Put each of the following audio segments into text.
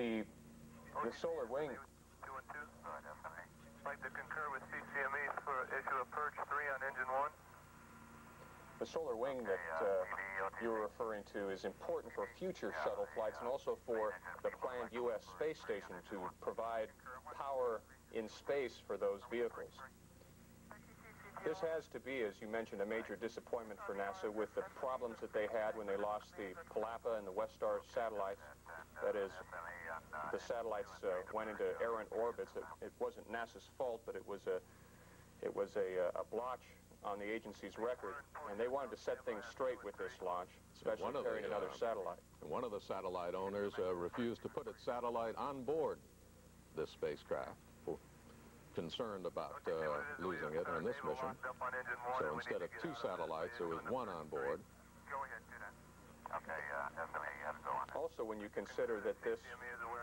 the solar wing. I'd like to concur with CCME for issue of purge 3 on engine 1. The solar wing that you were referring to is important for future shuttle flights and also for the planned U.S. space station to provide power in space for those vehicles. This has to be, as you mentioned, a major disappointment for NASA with the problems that they had when they lost the Palapa and the Westar satellites. That is, the satellites went into errant orbits. It wasn't NASA's fault, but it was a blotch on the agency's record, and they wanted to set things straight with this launch, especially carrying another satellite. One of the satellite owners refused to put its satellite on board this spacecraft, concerned about losing it on this mission. So instead of 2 satellites, there was 1 on board. Also, when you consider that this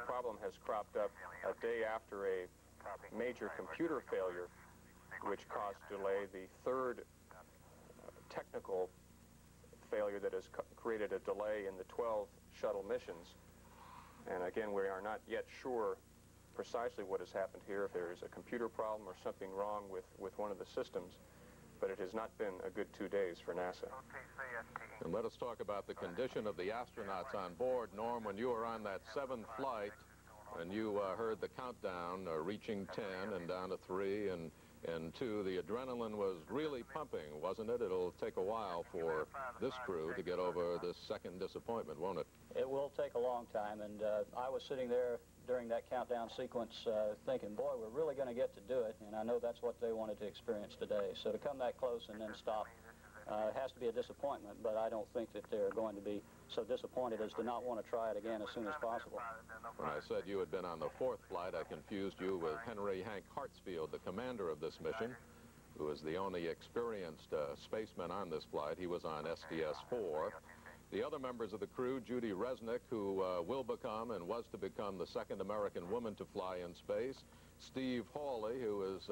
problem has cropped up a day after a major computer failure, which caused delay, the third technical failure that has created a delay in the 12 shuttle missions. And again, we are not yet sure precisely what has happened here, if there is a computer problem or something wrong with one of the systems, but it has not been a good 2 days for NASA. And let us talk about the condition of the astronauts on board. Norm, when you were on that 7th flight and you heard the countdown reaching 10 and down to 3 and 2, the adrenaline was really pumping, wasn't it? It'll take a while for this crew to get over this second disappointment, won't it? It will take a long time, and I was sitting there during that countdown sequence thinking, boy, we're really going to get to do it, and I know that's what they wanted to experience today. So to come that close and then stop has to be a disappointment, but I don't think that they're going to be so disappointed as to not want to try it again as soon as possible. When I said you had been on the 4th flight, I confused you with Henry Hank Hartsfield, the commander of this mission, who was the only experienced spaceman on this flight. He was on SDS-4. The other members of the crew, Judy Resnik, who will become and was to become the second American woman to fly in space, Steve Hawley, who is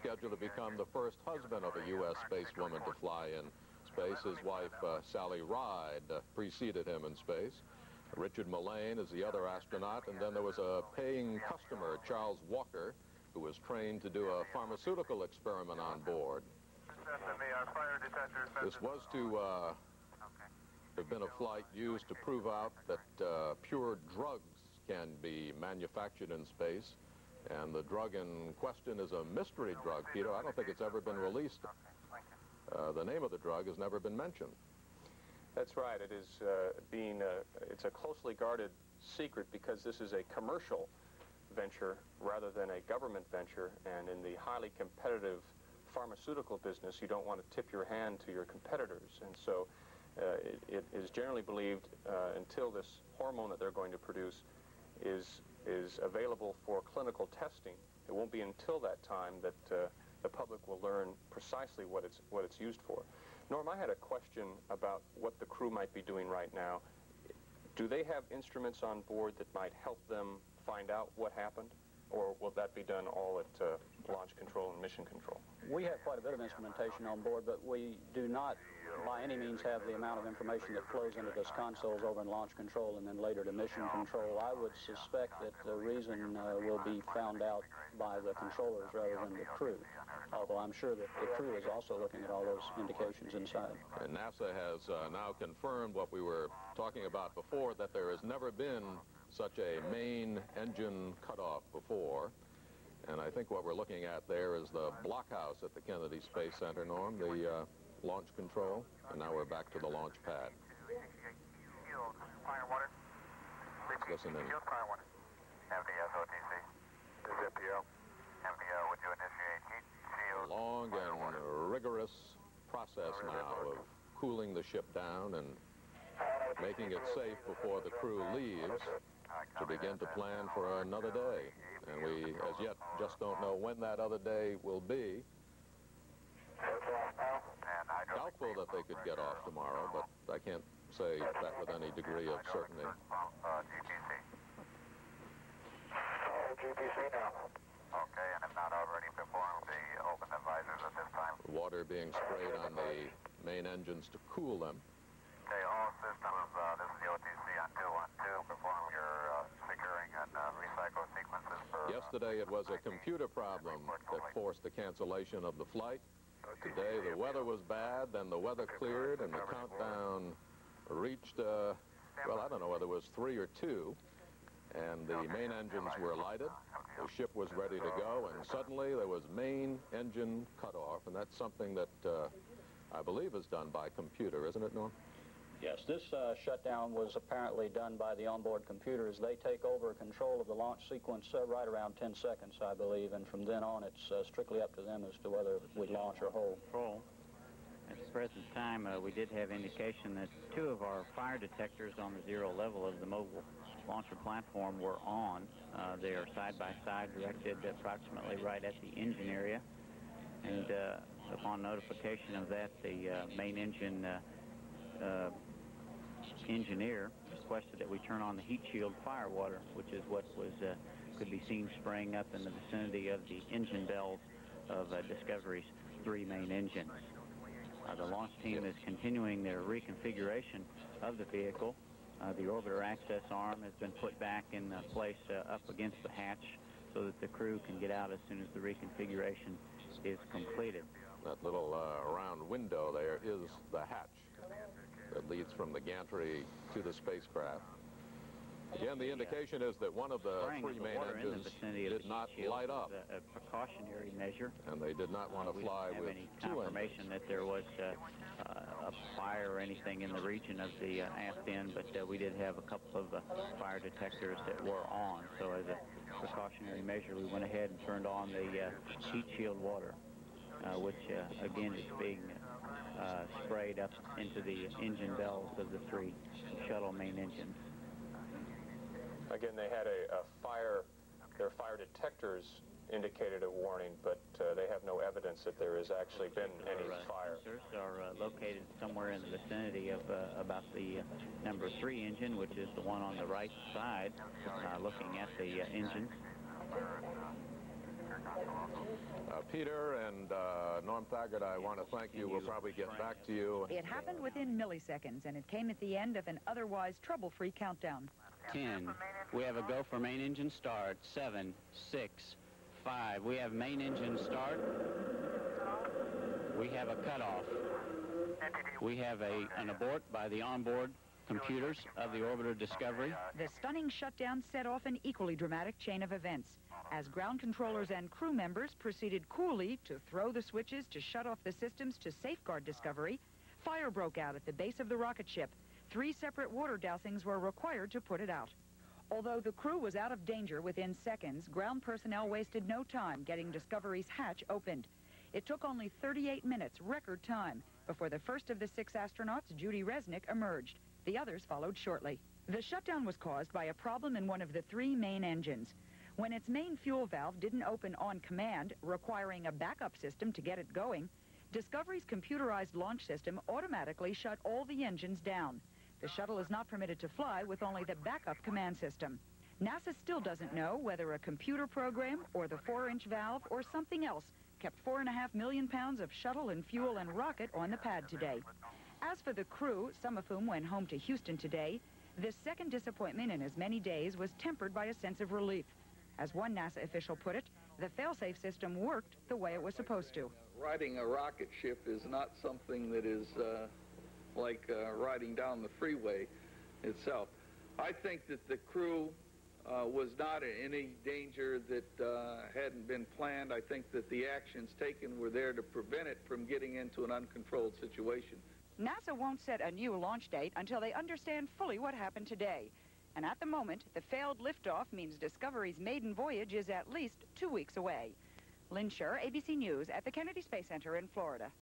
scheduled to become the first husband of a U.S. space woman to fly in space. His wife, Sally Ride, preceded him in space. Richard Mullane is the other astronaut, and then there was a paying customer, Charles Walker, who was trained to do a pharmaceutical experiment on board. This was to have been a flight used to prove out that pure drugs can be manufactured in space, and the drug in question is a mystery drug, Peter. I don't think it's ever been released. The name of the drug has never been mentioned. That's right. It is it's a closely guarded secret because this is a commercial venture rather than a government venture, and in the highly competitive pharmaceutical business, you don't want to tip your hand to your competitors, and so it is generally believed until this hormone that they're going to produce is available for clinical testing, it won't be until that time that the public will learn precisely what it's used for. Norm, I had a question about what the crew might be doing right now. Do they have instruments on board that might help them find out what happened, or will that be done all at launch control and mission control? We have quite a bit of instrumentation on board, but we do not by any means have the amount of information that flows into those consoles over in launch control and then later to mission control. I would suspect that the reason will be found out by the controllers rather than the crew, although I'm sure that the crew is also looking at all those indications inside. And NASA has now confirmed what we were talking about before, that there has never been such a main engine cutoff before. And I think what we're looking at there is the blockhouse at the Kennedy Space Center, Norm, the launch control. And now we're back to the launch pad. Let's listen in. A long and rigorous process now of cooling the ship down and making it safe before the crew leaves to begin to plan for another day. And we, as yet, just don't know when that other day will be. Doubtful that they could get off tomorrow, but I can't say that with any degree of certainty. GTC now. Okay, and if not already performed, the open advisors at this time. Water being sprayed on the main engines to cool them. Okay, all systems, this is the OTC on 212, perform your securing Yesterday, it was a computer problem that forced the cancellation of the flight. Today, the weather was bad, then the weather cleared, and the countdown reached, well, I don't know whether it was 3 or 2, and the main engines were lighted. The ship was ready to go, and suddenly there was main engine cutoff, and that's something that I believe is done by computer, isn't it, Norm? Yes, this shutdown was apparently done by the onboard computers. They take over control of the launch sequence right around 10 seconds, I believe, and from then on it's strictly up to them as to whether we launch or hold. Control. At the present time, we did have indication that 2 of our fire detectors on the zero level of the mobile launcher platform were on. They are side-by-side directed approximately right at the engine area. And upon notification of that, the main engine engineer requested that we turn on the heat shield fire water, which is what was could be seen spraying up in the vicinity of the engine bells of Discovery's 3 main engines. The launch team is continuing their reconfiguration of the vehicle. The orbiter access arm has been put back in place up against the hatch so that the crew can get out as soon as the reconfiguration is completed. That little round window there is the hatch that leads from the gantry to the spacecraft. Again, the indication is that one of the 3 main engines did not light up. A precautionary measure. And they did not want to fly with 2 engines. We didn't have any confirmation that there was a fire or anything in the region of the aft end, but we did have a couple of fire detectors that were on. So as a precautionary measure, we went ahead and turned on the heat shield water, which, again, is being sprayed up into the engine bells of the 3 shuttle main engines. Again, they had a fire, their fire detectors indicated a warning, but they have no evidence that there has actually been any fire. Sensors are located somewhere in the vicinity of about the number 3 engine, which is the one on the right side, looking at the engine. Peter and Norm Thagard, I want to thank you. We'll probably get back to you. It happened within milliseconds, and it came at the end of an otherwise trouble-free countdown. 10. We have a go for main engine start. 7, 6, 5. We have main engine start. We have a cutoff. We have an abort by the onboard computers of the orbiter Discovery. The stunning shutdown set off an equally dramatic chain of events as ground controllers and crew members proceeded coolly to throw the switches to shut off the systems to safeguard Discovery. Fire broke out at the base of the rocket ship. 3 separate water dousings were required to put it out. Although the crew was out of danger within seconds, ground personnel wasted no time getting Discovery's hatch opened. It took only 38 minutes, record time, before the first of the 6 astronauts, Judy Resnik, emerged. The others followed shortly. The shutdown was caused by a problem in one of the 3 main engines. When its main fuel valve didn't open on command, requiring a backup system to get it going, Discovery's computerized launch system automatically shut all the engines down. The shuttle is not permitted to fly with only the backup command system. NASA still doesn't know whether a computer program or the 4-inch valve or something else kept 4.5 million pounds of shuttle and fuel and rocket on the pad today. As for the crew, some of whom went home to Houston today, this second disappointment in as many days was tempered by a sense of relief. As one NASA official put it, the fail-safe system worked the way it was supposed to. Riding a rocket ship is not something that is like riding down the freeway itself. I think that the crew was not in any danger that hadn't been planned. I think that the actions taken were there to prevent it from getting into an uncontrolled situation. NASA won't set a new launch date until they understand fully what happened today. And at the moment, the failed liftoff means Discovery's maiden voyage is at least 2 weeks away. Lynn Scher, ABC News, at the Kennedy Space Center in Florida.